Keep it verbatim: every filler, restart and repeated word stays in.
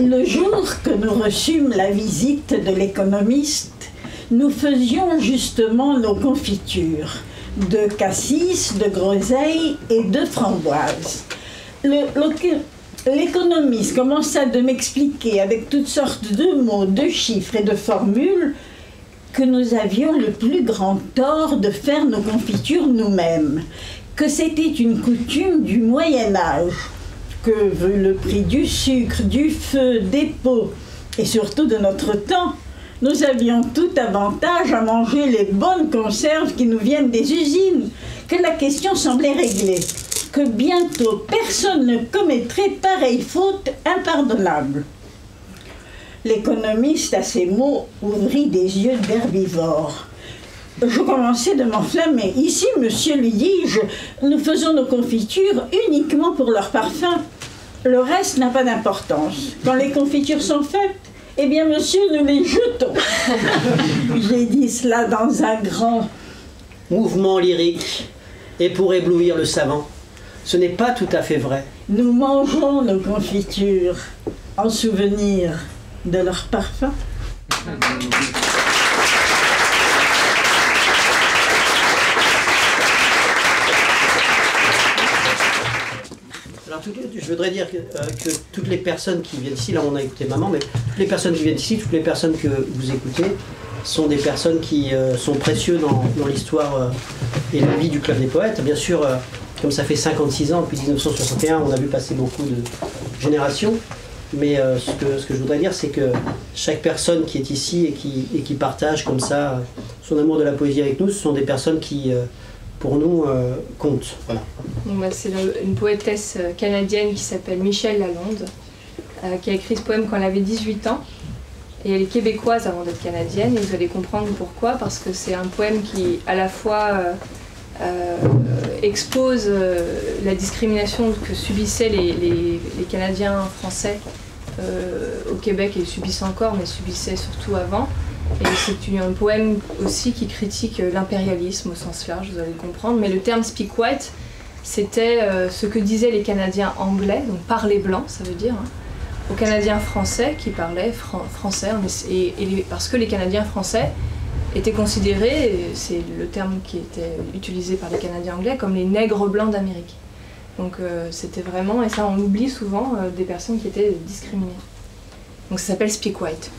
Le jour que nous reçûmes la visite de l'économiste, nous faisions justement nos confitures de cassis, de groseille et de framboise. L'économiste commença de m'expliquer avec toutes sortes de mots, de chiffres et de formules que nous avions le plus grand tort de faire nos confitures nous-mêmes, que c'était une coutume du Moyen-Âge. Que veut le prix du sucre, du feu, des pots et surtout de notre temps, nous avions tout avantage à manger les bonnes conserves qui nous viennent des usines, que la question semblait réglée, que bientôt personne ne commettrait pareille faute impardonnable. L'économiste, à ces mots, ouvrit des yeux d'herbivore. Je commençais de m'enflammer. « Ici, monsieur, lui dis-je, nous faisons nos confitures uniquement pour leur parfum. Le reste n'a pas d'importance. Quand les confitures sont faites, eh bien, monsieur, nous les jetons. » J'ai dit cela dans un grand mouvement lyrique et pour éblouir le savant. Ce n'est pas tout à fait vrai. Nous mangeons nos confitures en souvenir de leur parfum. Je voudrais dire que, euh, que toutes les personnes qui viennent ici, là on a écouté maman, mais toutes les personnes qui viennent ici, toutes les personnes que vous écoutez, sont des personnes qui euh, sont précieuses dans, dans l'histoire euh, et la vie du Club des Poètes. Bien sûr, euh, comme ça fait cinquante-six ans, depuis mille neuf cent soixante et un, on a vu passer beaucoup de générations, mais euh, ce, que, ce que je voudrais dire, c'est que chaque personne qui est ici et qui, et qui partage comme ça son amour de la poésie avec nous, ce sont des personnes qui... Euh, pour nous, euh, compte. Voilà. C'est une poétesse canadienne qui s'appelle Michelle Lalonde, euh, qui a écrit ce poème quand elle avait dix-huit ans. Et elle est québécoise avant d'être canadienne, et vous allez comprendre pourquoi, parce que c'est un poème qui, à la fois, euh, euh, expose euh, la discrimination que subissaient les, les, les Canadiens français euh, au Québec, et subissent encore, mais subissaient surtout avant. Et c'est un poème aussi qui critique l'impérialisme au sens large, vous allez comprendre. Mais le terme Speak White, c'était ce que disaient les Canadiens anglais, donc parler blanc, ça veut dire, hein, aux Canadiens français qui parlaient fran français. Et, et les, parce que les Canadiens français étaient considérés, c'est le terme qui était utilisé par les Canadiens anglais, comme les nègres blancs d'Amérique. Donc euh, c'était vraiment, et ça on oublie souvent, euh, des personnes qui étaient discriminées. Donc ça s'appelle Speak White.